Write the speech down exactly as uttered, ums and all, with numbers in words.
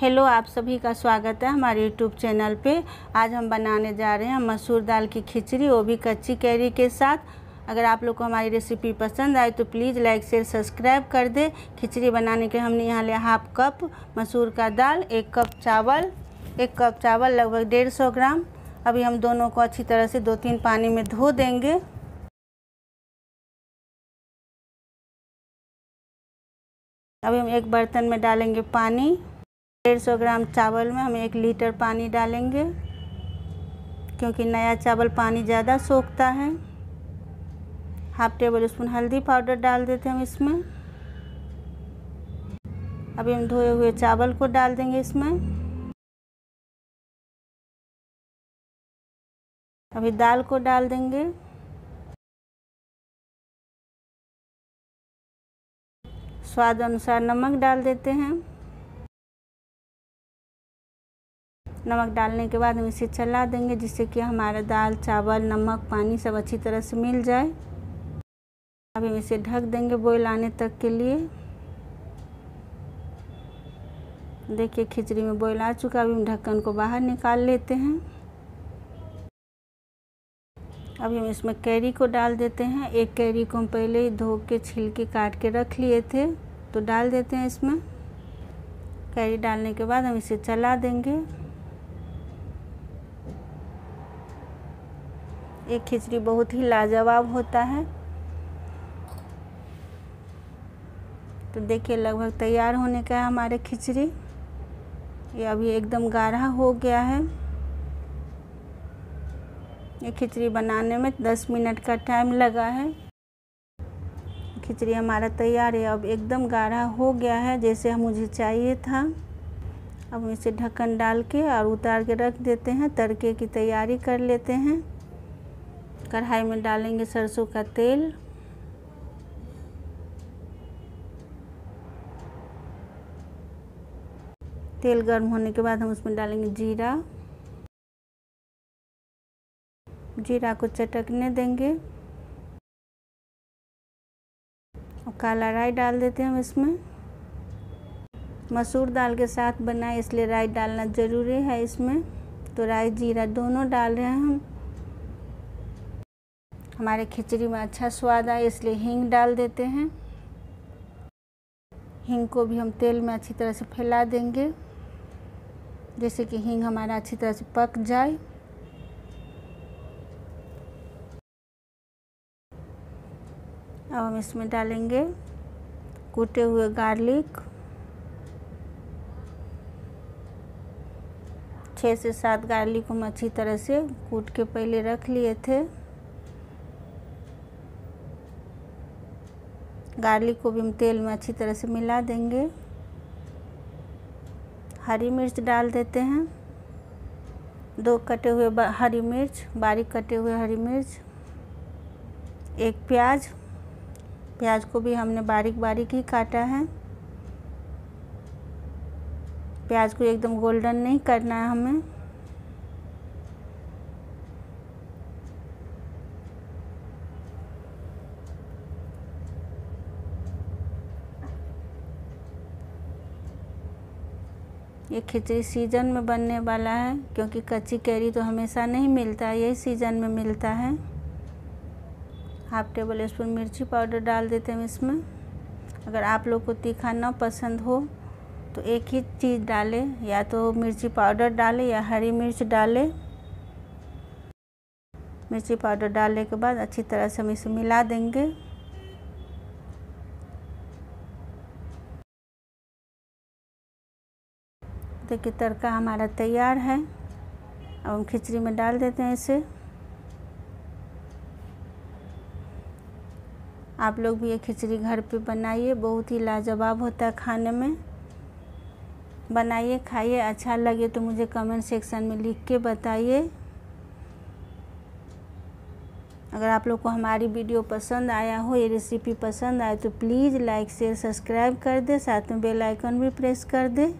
Hello, आप सभी का स्वागत है हमारे यूट्यूब चैनल पे। आज हम बनाने जा रहे हैं मसूर दाल की खिचड़ी, वो भी कच्ची कैरी के साथ। अगर आप लोग को हमारी रेसिपी पसंद आए तो प्लीज़ लाइक शेयर सब्सक्राइब कर दे। खिचड़ी बनाने के हमने यहाँ लिया हाफ कप मसूर का दाल, एक कप चावल, एक कप चावल लगभग डेढ़ सौ ग्राम। अभी हम दोनों को अच्छी तरह से दो तीन पानी में धो देंगे। अभी हम एक बर्तन में डालेंगे पानी। डेढ़ सौ ग्राम चावल में हम एक लीटर पानी डालेंगे, क्योंकि नया चावल पानी ज़्यादा सोखता है। हाफ टेबल स्पून हल्दी पाउडर डाल देते हैं हम इसमें। अभी हम धोए हुए चावल को डाल देंगे इसमें। अभी दाल को डाल देंगे। स्वाद अनुसार नमक डाल देते हैं। नमक डालने के बाद हम इसे चला देंगे, जिससे कि हमारा दाल, चावल, नमक, पानी सब अच्छी तरह से मिल जाए। अभी हम इसे ढक देंगे बॉईल आने तक के लिए। देखिए, खिचड़ी में बॉईल आ चुका। अभी हम ढक्कन को बाहर निकाल लेते हैं। अभी हम इसमें कैरी को डाल देते हैं। एक कैरी को हम पहले ही धो के छिलके काट के रख लिए थे, तो डाल देते हैं इसमें। कैरी डालने के बाद हम इसे चला देंगे। एक खिचड़ी बहुत ही लाजवाब होता है। तो देखिए, लगभग तैयार होने का है हमारे खिचड़ी। ये अभी एकदम गाढ़ा हो गया है। ये खिचड़ी बनाने में दस मिनट का टाइम लगा है। खिचड़ी हमारा तैयार है, अब एकदम गाढ़ा हो गया है, जैसे मुझे चाहिए था। अब हम इसे ढक्कन डाल के और उतार के रख देते हैं। तड़के की तैयारी कर लेते हैं। कढ़ाई में डालेंगे सरसों का तेल। तेल गर्म होने के बाद हम उसमें डालेंगे जीरा। जीरा को चटकने देंगे। काला राई डाल देते हैं हम इसमें। मसूर दाल के साथ बनाए, इसलिए राई डालना ज़रूरी है इसमें। तो राई, जीरा दोनों डाल रहे हैं हम। हमारे खिचड़ी में अच्छा स्वाद आए, इसलिए हींग डाल देते हैं। हींग को भी हम तेल में अच्छी तरह से फैला देंगे, जैसे कि हींग हमारा अच्छी तरह से पक जाए। अब हम इसमें डालेंगे कूटे हुए गार्लिक। छः से सात गार्लिक हम अच्छी तरह से कूट के पहले रख लिए थे। गार्लिक को भी हम तेल में अच्छी तरह से मिला देंगे। हरी मिर्च डाल देते हैं। दो कटे हुए हरी मिर्च, बारीक कटे हुए हरी मिर्च। एक प्याज, प्याज को भी हमने बारीक बारीक ही काटा है। प्याज को एकदम गोल्डन नहीं करना है हमें। ये खिचड़ी सीजन में बनने वाला है, क्योंकि कच्ची कैरी तो हमेशा नहीं मिलता, यही सीज़न में मिलता है। हाफ टेबल स्पून मिर्ची पाउडर डाल देते हैं इसमें। अगर आप लोग को तीखा ना पसंद हो तो एक ही चीज़ डालें, या तो मिर्ची पाउडर डालें या हरी मिर्च डालें। मिर्ची पाउडर डालने के बाद अच्छी तरह से हम इसे मिला देंगे। देखिए, तड़का हमारा तैयार है। अब हम खिचड़ी में डाल देते हैं इसे। आप लोग भी ये खिचड़ी घर पे बनाइए, बहुत ही लाजवाब होता है खाने में। बनाइए, खाइए, अच्छा लगे तो मुझे कमेंट सेक्शन में लिख के बताइए। अगर आप लोग को हमारी वीडियो पसंद आया हो, ये रेसिपी पसंद आए तो प्लीज़ लाइक शेयर सब्सक्राइब कर दे। साथ में बेल आइकन भी प्रेस कर दे।